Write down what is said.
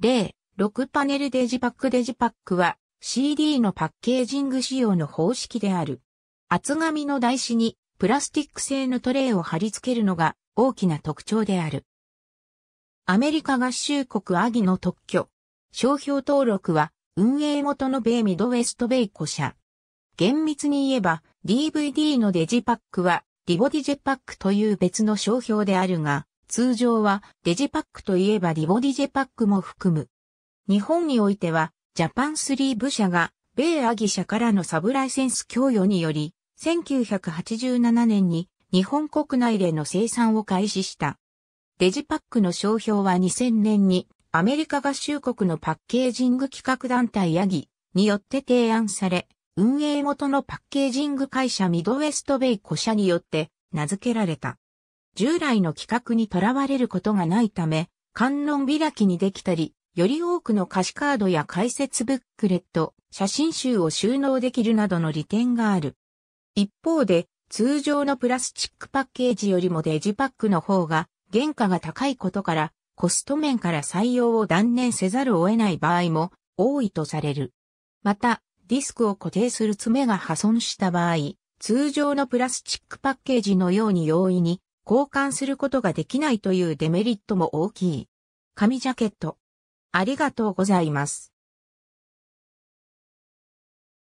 例、6パネルデジパックは CD のパッケージング仕様の方式である。厚紙の台紙にプラスチック製のトレイを貼り付けるのが大きな特徴である。アメリカ合衆国AGIの特許。商標登録は運営元の米ミドウェストベイコ社。厳密に言えば DVD のデジパックはDVDigipakという別の商標であるが、通常はデジパックといえばDVDigipakも含む。日本においてはジャパン3部社が米AGI社からのサブライセンス供与により、1987年に日本国内での生産を開始した。デジパックの商標は2000年にアメリカ合衆国のパッケージング企画団体AGIによって提案され、運営元のパッケージング会社ミドウェストベイコ社によって名付けられた。従来の規格にとらわれることがないため、観音開きにできたり、より多くの歌詞カードや解説ブックレット、写真集を収納できるなどの利点がある。一方で、通常のプラスチックパッケージよりもデジパックの方が原価が高いことから、コスト面から採用を断念せざるを得ない場合も多いとされる。また、ディスクを固定する爪が破損した場合、通常のプラスチックパッケージのように容易に交換することができないというデメリットも大きい。紙ジャケット。ありがとうございます。